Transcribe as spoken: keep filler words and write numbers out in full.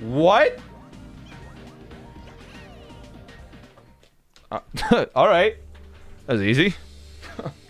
What? Uh, Alright. That was easy.